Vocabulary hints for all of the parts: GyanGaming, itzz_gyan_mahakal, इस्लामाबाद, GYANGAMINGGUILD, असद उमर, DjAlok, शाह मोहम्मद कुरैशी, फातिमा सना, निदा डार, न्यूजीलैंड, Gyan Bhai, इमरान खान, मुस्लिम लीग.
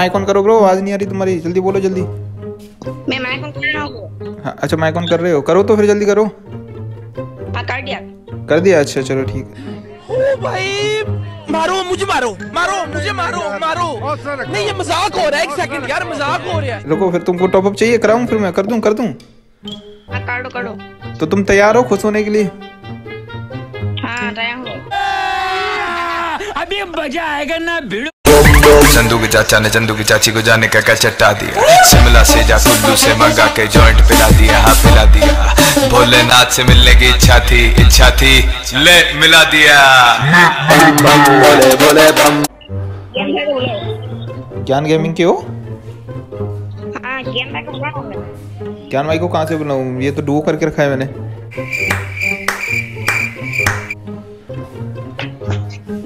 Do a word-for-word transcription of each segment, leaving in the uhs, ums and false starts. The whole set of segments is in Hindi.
माइक ऑन करो ब्रो, आवाज नहीं आ रही तुम्हारी, जल्दी बोलो जल्दी। मैं माइक ऑन कर रहा हूं। हां अच्छा माइक ऑन कर रहे हो, करो तो फिर जल्दी करो। हां कर दिया कर दिया अच्छा चलो ठीक है। ओ भाई मारो मुझे, मारो मारो मुझे, मारो मारो नहीं ये मजाक हो रहा है। एक सेकंड यार मजाक हो रहा है। रुको फिर तुमको टॉप अप चाहिए कराऊं, फिर मैं कर दूं कर दूं। हां कर दो कर दो। तो तुम तैयार हो खुश होने के लिए? हां तैयार हूं। अभी मजा आएगा ना भिड़ो। चंदू के चाचा ने चंदू की चाची को जाने का क्या चट्टा दिया, शिमला से जा कुल्लू से मंगा के जॉइंट पिला दिया, हाँ पिला दिया। भोलेनाथ से मिलने की इच्छा थी इच्छा थी ले मिला दिया। ज्ञान गेमिंग के हो? हाँ, ज्ञान भाई को कहाँ से बुलाऊं, ये तो डुओ करके रखा है मैंने।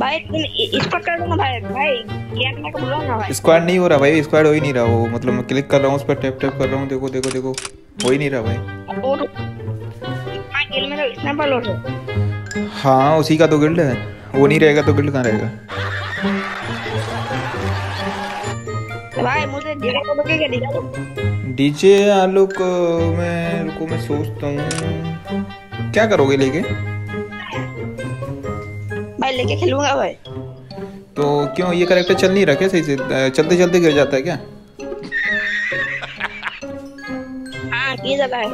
भाई तुम इसको कर दो ना भाई, भाई क्या मैं बोल रहा हूं। स्क्वाड नहीं हो रहा भाई, स्क्वाड हो ही नहीं रहा वो, मतलब मैं क्लिक कर रहा हूं उस पर, टैप टैप कर रहा हूं, देखो देखो देखो हो ही नहीं रहा भाई। और मैं गिल्ड में इतना बल हो रहा। हां उसी का तो गिल्ड है, वो नहीं रहेगा तो गिल्ड कहां रहेगा भाई। मुझे डीजे को बके के डीजे आलोक मैं, रुको मैं सोचता हूं क्या करोगे लेके। भाई लेके खेलूंगा भाई। तो क्यों ये कैरेक्टर चल नहीं रहा सही से, चलते चलते गिर जाता है क्या? हाँ गिर जाता है।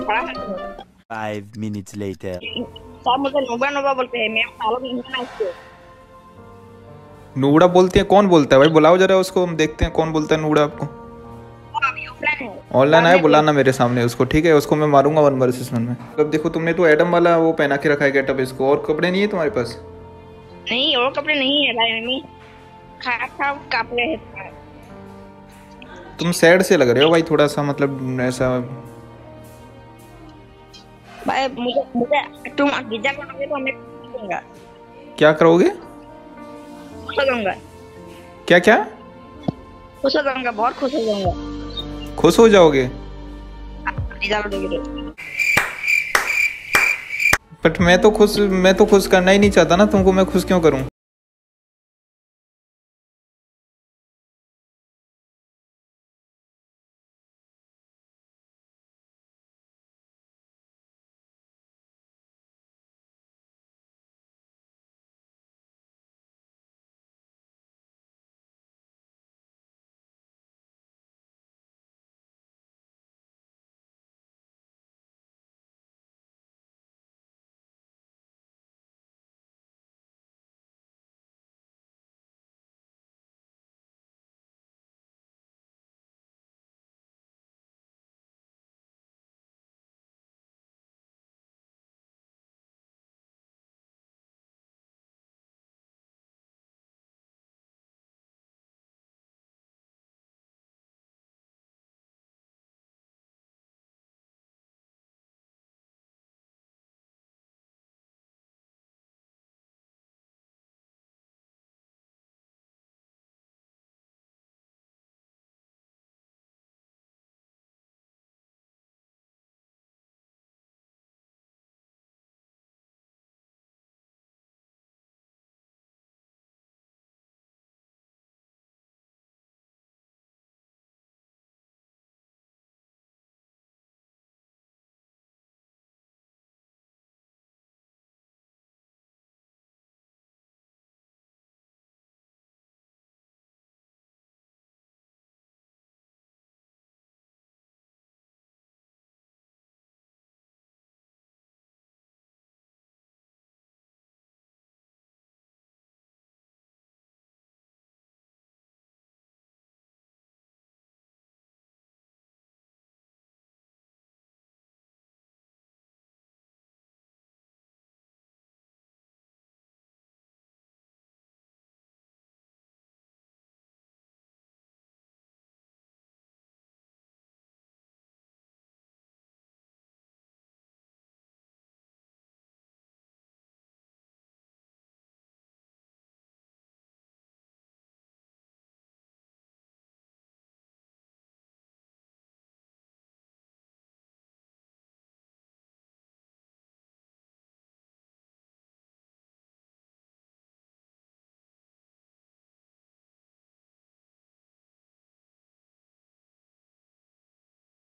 Five minutes later। सब मुझे नोबा नोबा बोलते हैं, मैं सालों में नहीं आती। नूड़ा बोलते हैं, कौन बोलता है भाई बुलाओ जरा उसको, हम देखते हैं कौन बोलता है नूड़ा। आपको ऑनलाइन आया बुलाना मेरे सामने उसको, ठीक है उसको मैं मारूंगा वन वर्सेस वन में। अब देखो तुमने तो एडम वाला वो पहना के रखा है गेटअप इसको, और कपड़े नहीं है तुम्हारे पास? नहीं और कपड़े नहीं है भाई, मम्मी खराब खराब कपड़े हैं। तुम सैड से लग रहे हो भाई थोड़ा सा, मतलब ऐसा भाई मुझे मुझे तुम गिजा करोगे तो मैं करूंगा। क्या करोगे? खुश हो जाऊंगा। क्या क्या? खुश हो जाऊंगा, बहुत खुश हो जाऊंगा। खुश हो जाओगे गिजा करोगे तो? बट मैं तो खुश मैं तो खुश करना ही नहीं चाहता ना तुमको, मैं खुश क्यों करूं?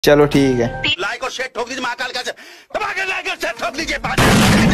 चलो ठीक है, लाइक और शेयर ठोक दीजिए महाकाल का, लाइक और शेयर ठोक दीजिए।